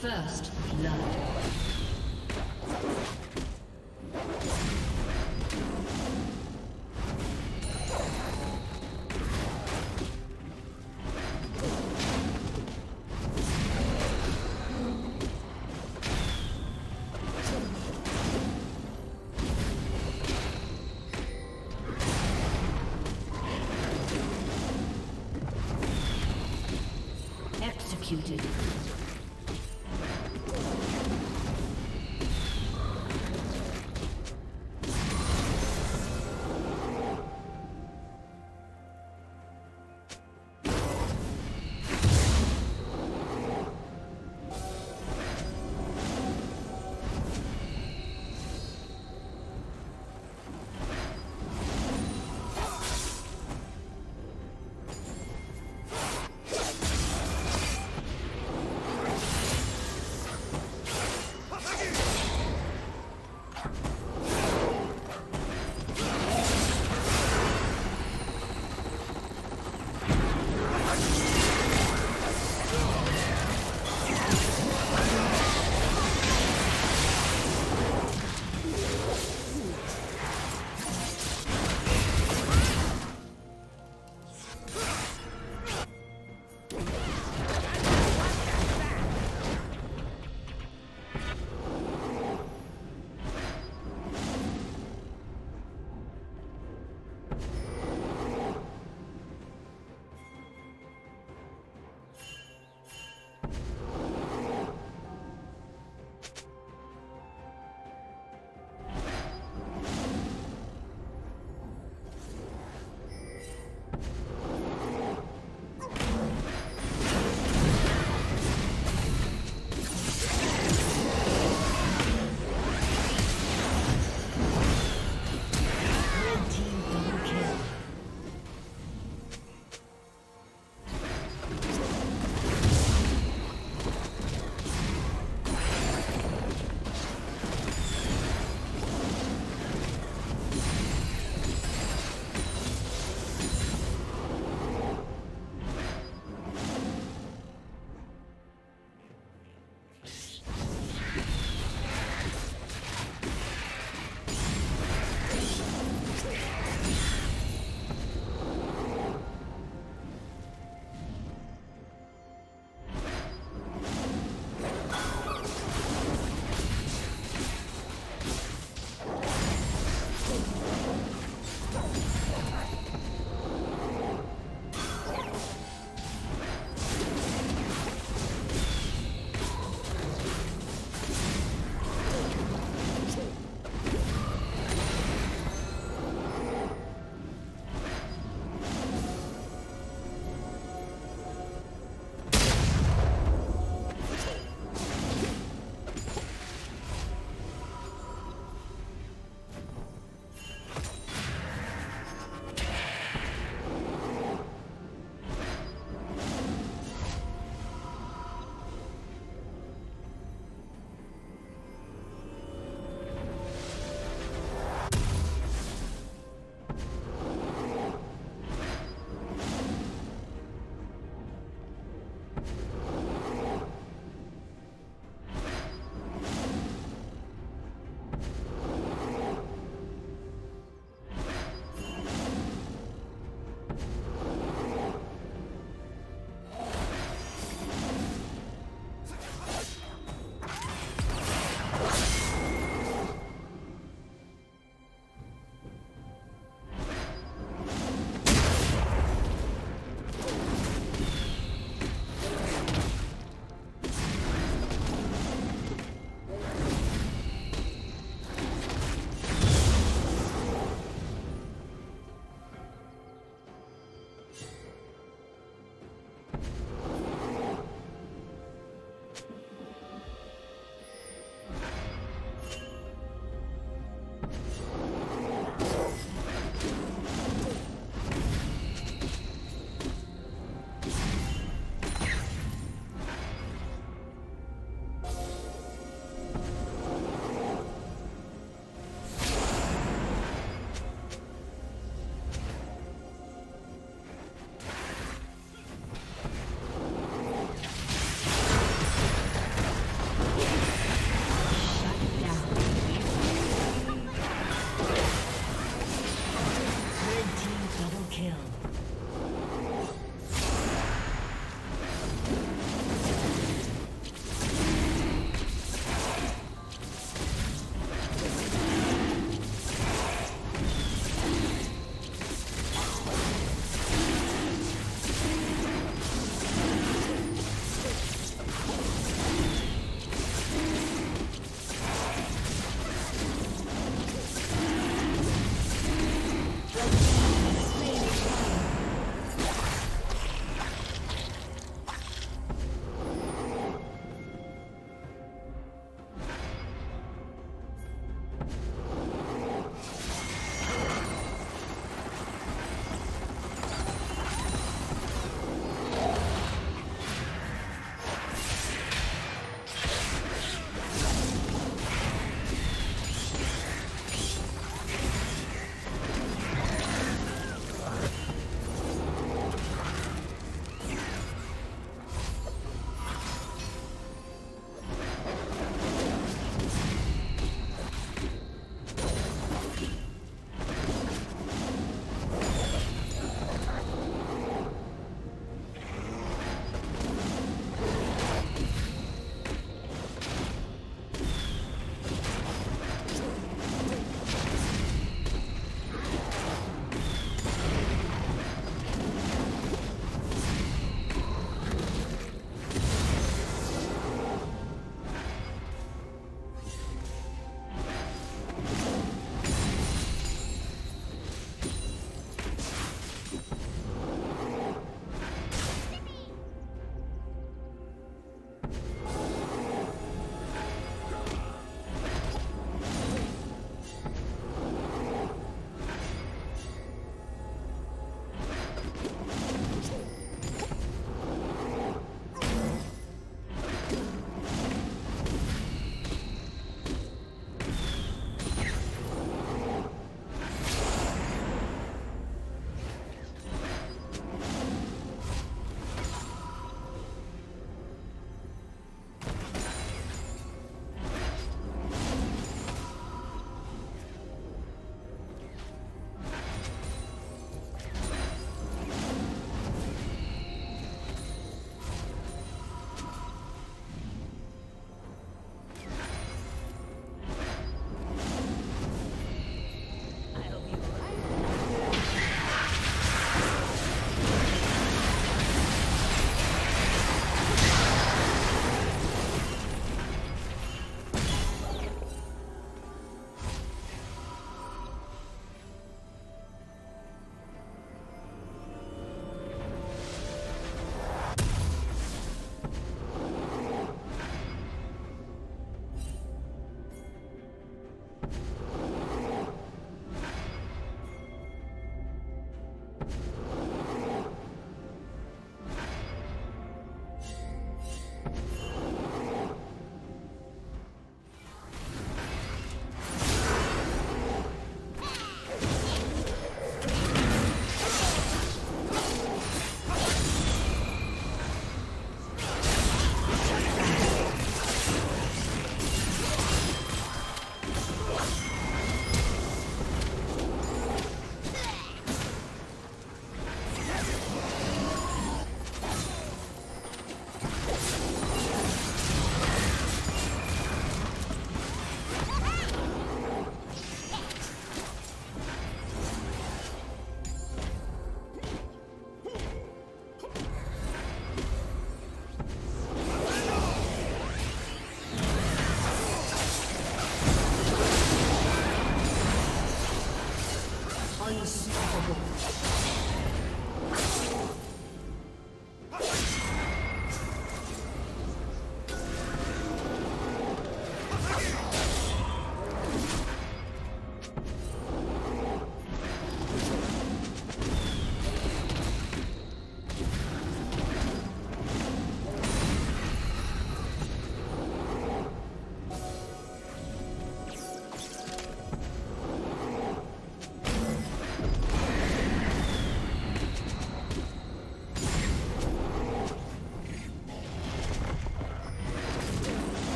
First blood. Executed.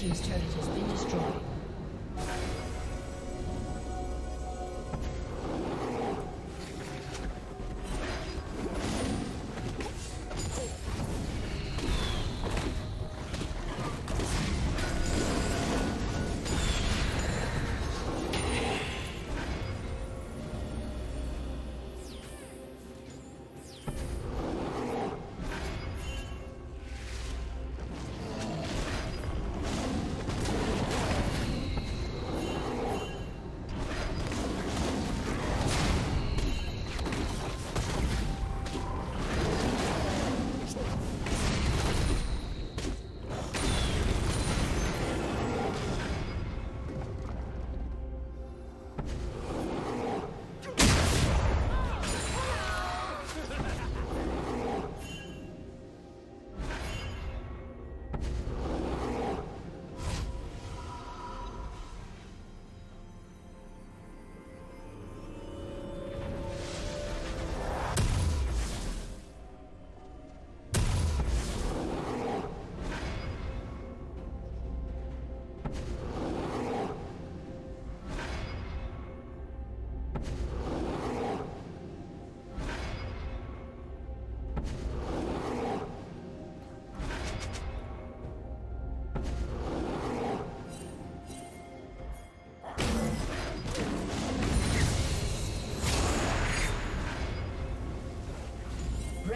team's turret has been destroyed.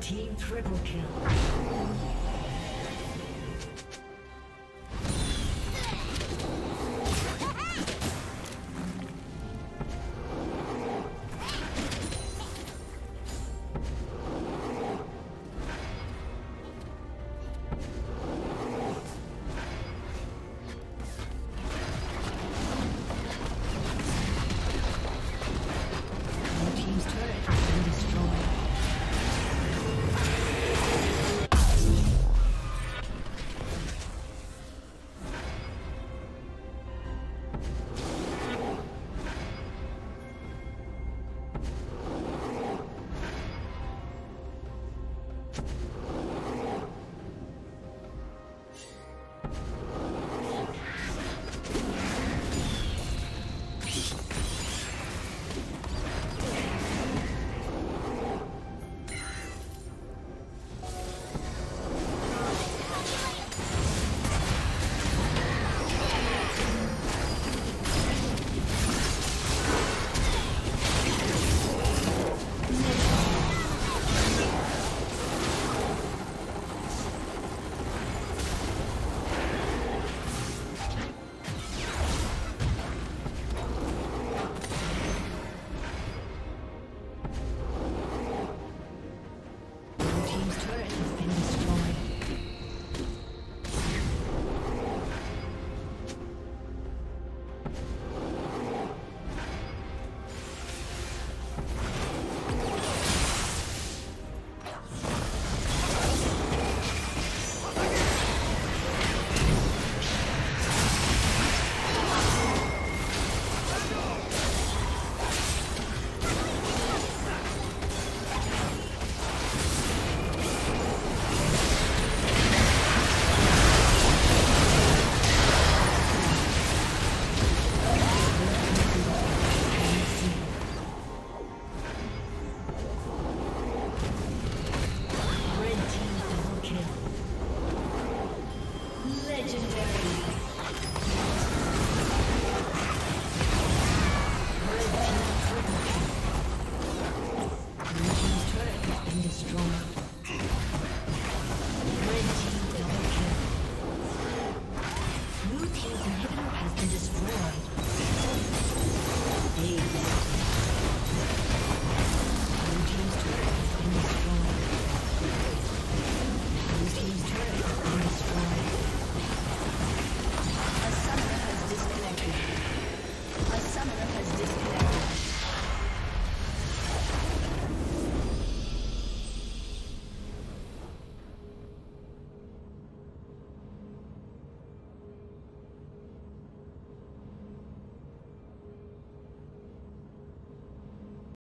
Team triple kill.